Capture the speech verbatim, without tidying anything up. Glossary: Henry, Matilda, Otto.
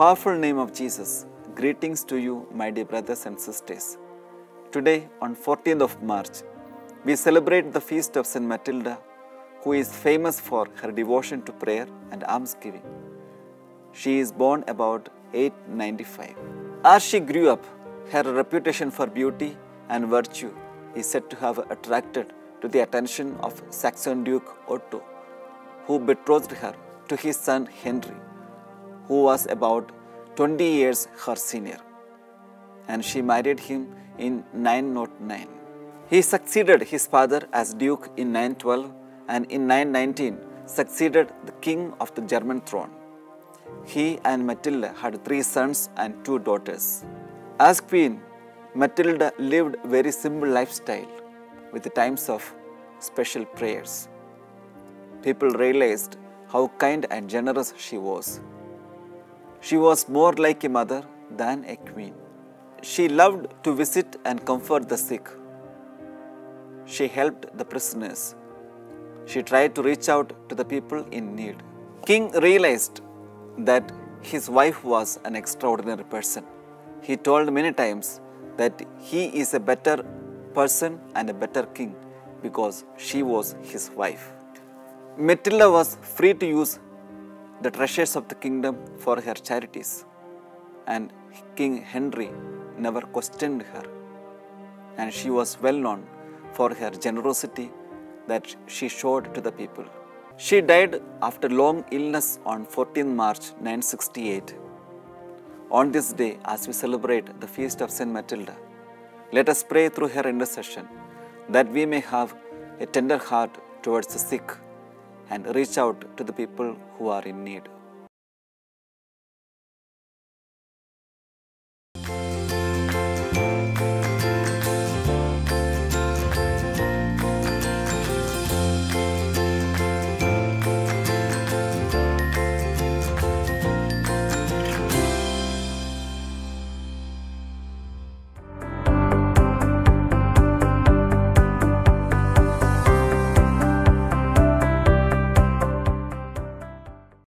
powerful name of Jesus, greetings to you, my dear brothers and sisters. Today, on fourteenth of March, we celebrate the feast of Saint Matilda, who is famous for her devotion to prayer and almsgiving. She is born about eight ninety-five. As she grew up, her reputation for beauty and virtue is said to have attracted to the attention of Saxon Duke Otto, who betrothed her to his son Henry, who was about twenty years her senior, and she married him in nine oh nine. He succeeded his father as Duke in nine twelve and in nine nineteen succeeded the king of the German throne. He and Matilda had three sons and two daughters. As queen, Matilda lived a very simple lifestyle with the times of special prayers. People realized how kind and generous she was. She was more like a mother than a queen. She loved to visit and comfort the sick. She helped the prisoners. She tried to reach out to the people in need. King realized that his wife was an extraordinary person. He told many times that he is a better person and a better king because she was his wife. Matilda was free to use the treasures of the kingdom for her charities, and King Henry never questioned her, and she was well known for her generosity that she showed to the people. She died after long illness on fourteenth March nine sixty-eight. On this day, as we celebrate the feast of Saint Matilda, let us pray through her intercession that we may have a tender heart towards the sick and reach out to the people who are in need.